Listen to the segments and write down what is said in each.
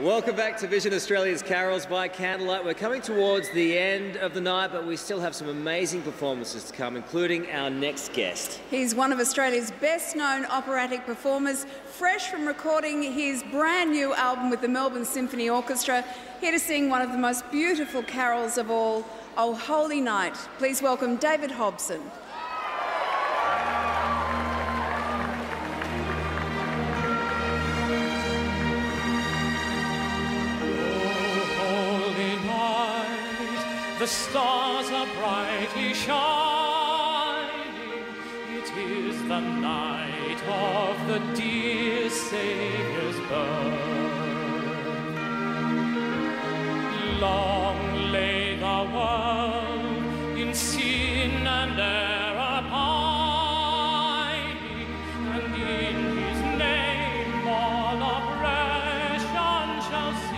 Welcome back to Vision Australia's Carols by Candlelight. We're coming towards the end of the night, but we still have some amazing performances to come, including our next guest. He's one of Australia's best-known operatic performers, fresh from recording his brand-new album with the Melbourne Symphony Orchestra, here to sing one of the most beautiful carols of all, Oh Holy Night. Please welcome David Hobson. The stars are brightly shining, it is the night of the dear Saviour's birth. Long lay the world in sin and error pining, and in His name all oppression shall cease.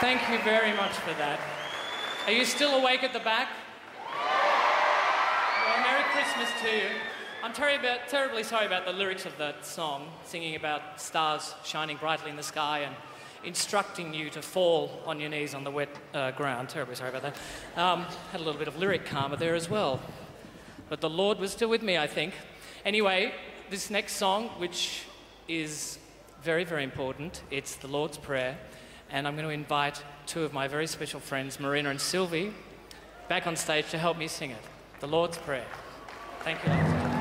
Thank you very much for that. Are you still awake at the back? Well, Merry Christmas to you. I'm terribly sorry about the lyrics of that song, singing about stars shining brightly in the sky and instructing you to fall on your knees on the wet ground. Terribly sorry about that. Had a little bit of lyric karma there as well. But the Lord was still with me, I think. Anyway, this next song, which is very, very important, it's The Lord's Prayer. And I'm going to invite two of my very special friends, Marina and Sylvie, back on stage to help me sing it, The Lord's Prayer. Thank you, ladies and gentlemen.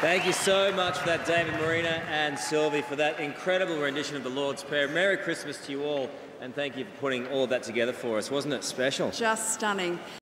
Thank you so much for that, David, Marina and Sylvie, for that incredible rendition of the Lord's Prayer. Merry Christmas to you all, and thank you for putting all of that together for us. Wasn't it special? Just stunning.